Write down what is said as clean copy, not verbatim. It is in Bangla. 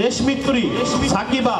রেশমি তুরি সাকিবা।